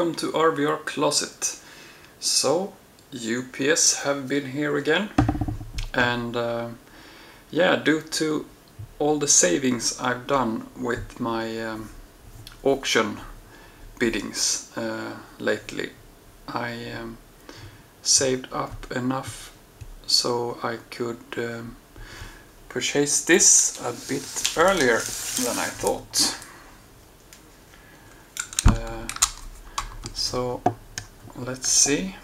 welcome to RVR Closet. So UPS have been here again, and yeah, due to all the savings I've done with my auction biddings lately, I saved up enough so I could purchase this a bit earlier than I thought. So let's see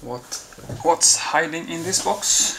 what's hiding in this box.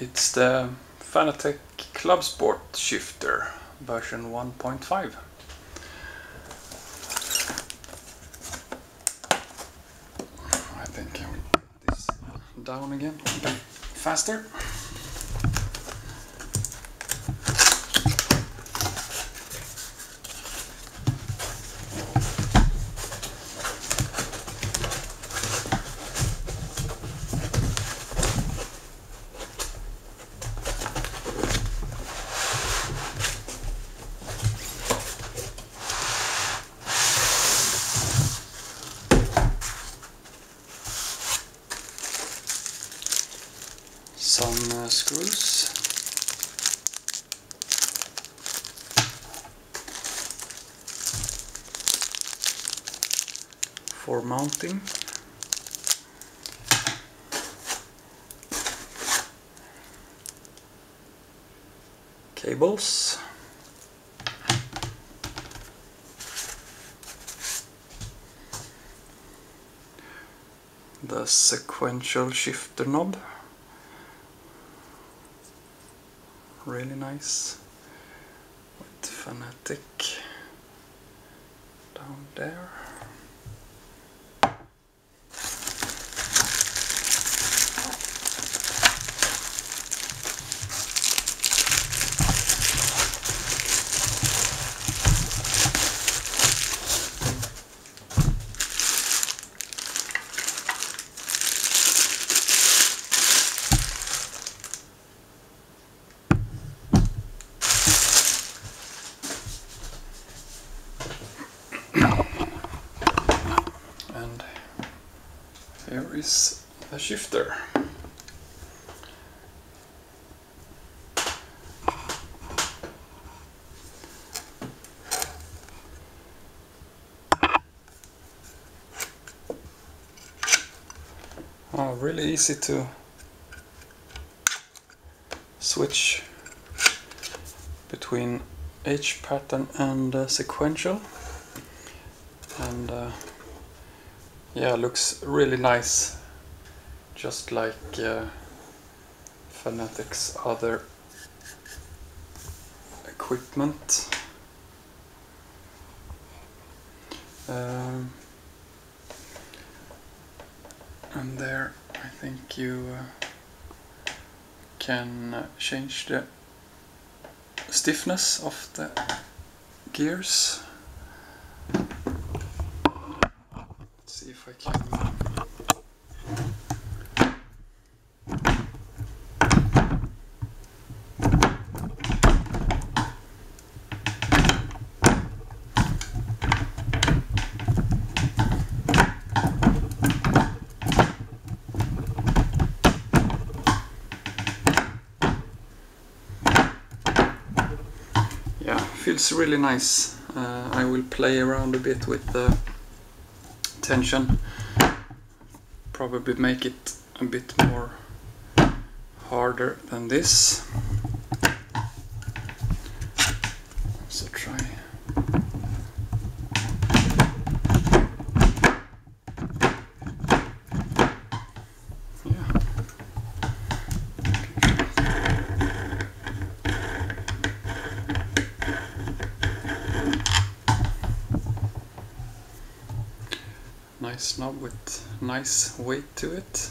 It's the Fanatec Club Sport Shifter version 1.5. I think I will put this down again faster. Some screws. For mounting. Cables. The sequential shifter knob. Really nice, with Fanatec down there. Here is the shifter. Oh, really easy to switch between H pattern and sequential, and yeah, looks really nice, just like Fanatec's other equipment. And there, I think you can change the stiffness of the gears. See if I can. Yeah, feels really nice. I will play around a bit with the tension, probably make it a bit more harder than this. So nice knob with nice weight to it.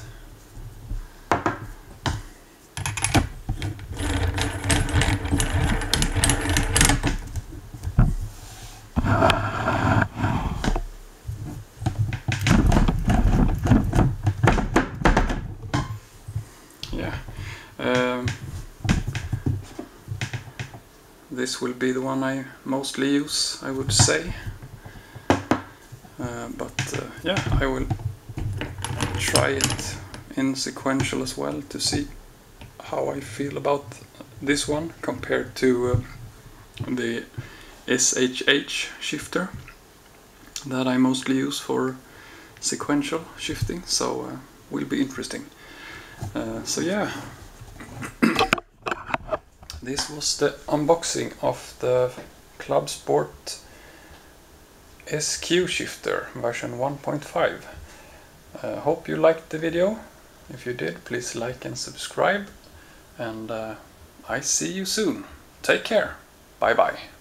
This will be the one I mostly use, I would say, yeah, I will try it in sequential as well to see how I feel about this one compared to the SHH shifter that I mostly use for sequential shifting, so will be interesting. So yeah. This was the unboxing of the Club Sport SQ Shifter version 1.5. Hope you liked the video. If you did, please like and subscribe. And I see you soon. Take care. Bye bye.